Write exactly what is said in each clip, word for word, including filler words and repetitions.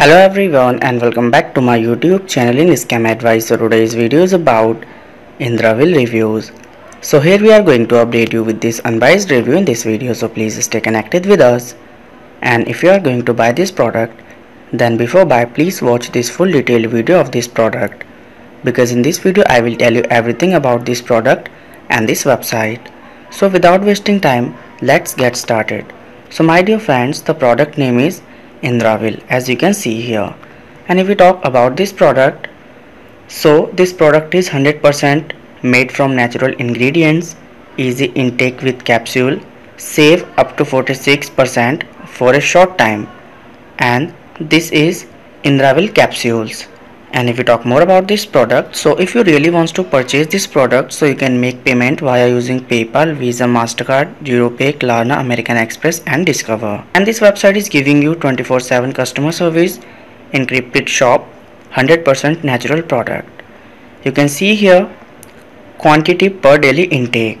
Hello everyone and welcome back to my YouTube channel in Scam Advice. So today's video is about Indravil reviews. So here we are going to update you with this unbiased review in this video. So please stay connected with us. And if you are going to buy this product, then before buy, please watch this full detailed video of this product. Because in this video, I will tell you everything about this product and this website. So without wasting time, let's get started. So my dear friends, the product name is Indravil, as you can see here. And if we talk about this product, so this product is one hundred percent made from natural ingredients, easy intake with capsule, save up to forty-six percent for a short time, and this is Indravil capsules. And if we talk more about this product, so if you really want to purchase this product, so you can make payment via using PayPal, Visa, MasterCard, EuroPay, Klarna, American Express and Discover. And this website is giving you twenty-four seven customer service, encrypted shop, one hundred percent natural product. You can see here quantity per daily intake.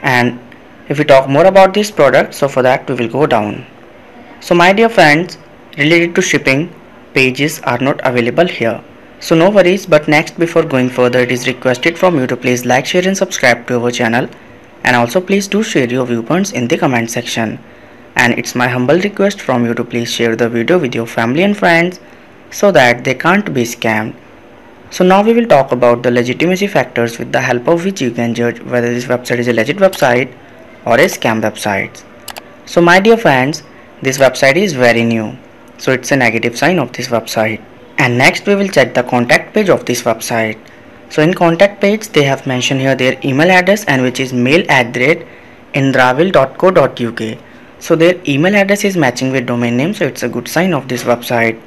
And if we talk more about this product, so for that we will go down. So my dear friends, related to shipping, pages are not available here, so no worries. But next, before going further, it is requested from you to please like, share and subscribe to our channel, and also please do share your viewpoints in the comment section. And it's my humble request from you to please share the video with your family and friends so that they can't be scammed. So now we will talk about the legitimacy factors with the help of which you can judge whether this website is a legit website or a scam website. So my dear friends, this website is very new, so it's a negative sign of this website. And next we will check the contact page of this website. So in contact page, they have mentioned here their email address, and which is mail at indravil dot co dot uk. So their email address is matching with domain name, so it's a good sign of this website.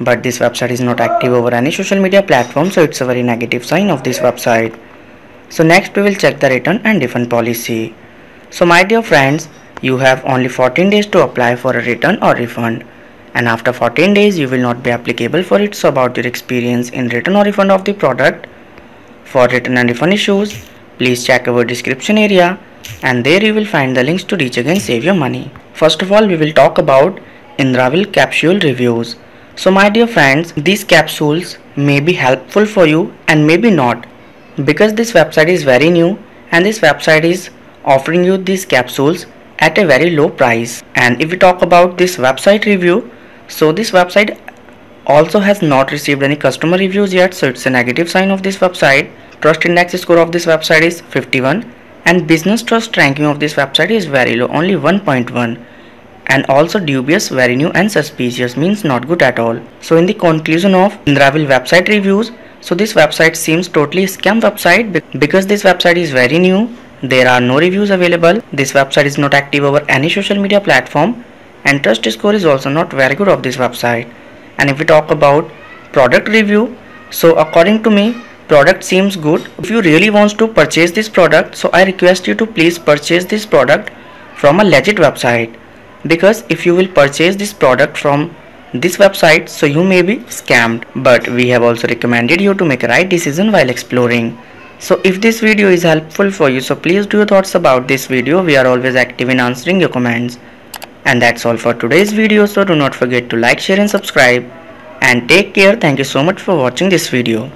But this website is not active over any social media platform, so it's a very negative sign of this website. So next we will check the return and refund policy. So my dear friends, you have only fourteen days to apply for a return or refund. And after fourteen days you will not be applicable for it. So about your experience in return or refund of the product. For return and refund issues, please check our description area, and there you will find the links to reach against save your money. First of all, we will talk about Indravil capsule reviews. So my dear friends, these capsules may be helpful for you and maybe not, because this website is very new and this website is offering you these capsules at a very low price. And if we talk about this website review, so this website also has not received any customer reviews yet, so it's a negative sign of this website. Trust index score of this website is fifty-one, and business trust ranking of this website is very low, only one point one, and also dubious, very new and suspicious, means not good at all. So in the conclusion of Indravil website reviews, so this website seems totally scam website, because this website is very new, there are no reviews available, this website is not active over any social media platform, and trust score is also not very good of this website. And if we talk about product review, so according to me, product seems good. If you really want to purchase this product, so I request you to please purchase this product from a legit website, because if you will purchase this product from this website, so you may be scammed. But we have also recommended you to make a right decision while exploring. So if this video is helpful for you, so please do your thoughts about this video. We are always active in answering your comments. And that's all for today's video, so do not forget to like, share and subscribe, and take care. Thank you so much for watching this video.